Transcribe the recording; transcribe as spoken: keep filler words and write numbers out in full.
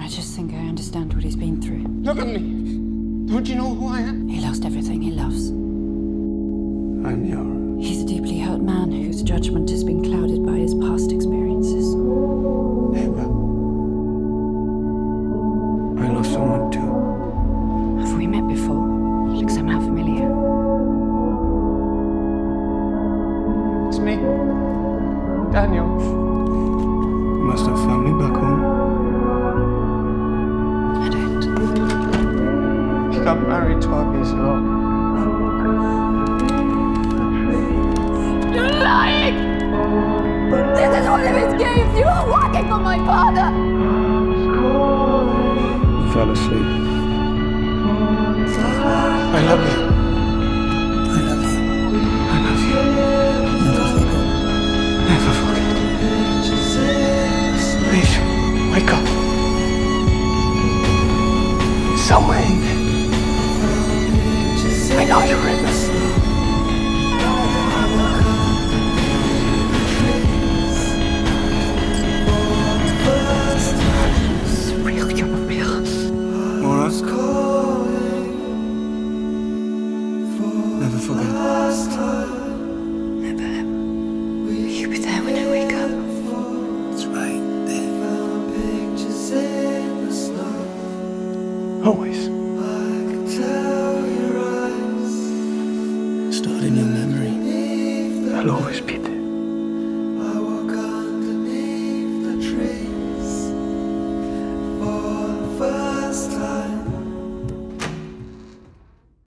I just think I understand what he's been through. Look at me! Don't you know who I am? He lost everything he loves. I'm your... He's a deeply hurt man whose judgment has been clouded by his past experiences. Ava. I lost someone too. Have we met before? You look somehow familiar. It's me. Daniel. You must have family back home. I don't. He got married twelve years ago. You're lying! This is all of his games! You are working for my father! You fell asleep. I love you. I love you. I love you. Never forget. Never forget. Please, wake up. Somewhere in there. I know you're in this. Never forget. Never ever. Will you be there when I wake up? It's right there. Always. Stored in your memory. I'll always be.